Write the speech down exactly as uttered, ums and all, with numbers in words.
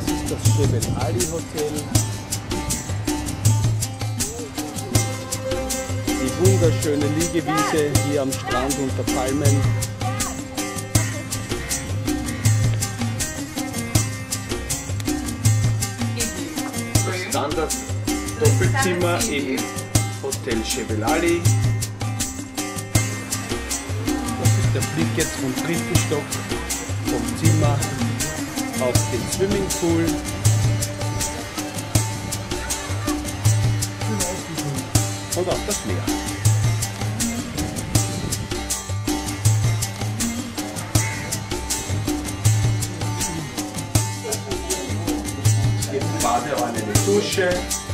Das ist das Jebel Ali Hotel. Die wunderschöne Liegewiese hier am Strand unter Palmen. Standard Doppelzimmer im Hotel Jebel Ali. Das ist der Blick jetzt vom dritten Stock vom Zimmer auf den Swimmingpool. Und auf das Meer. Es gibt Badewanne, eine Dusche.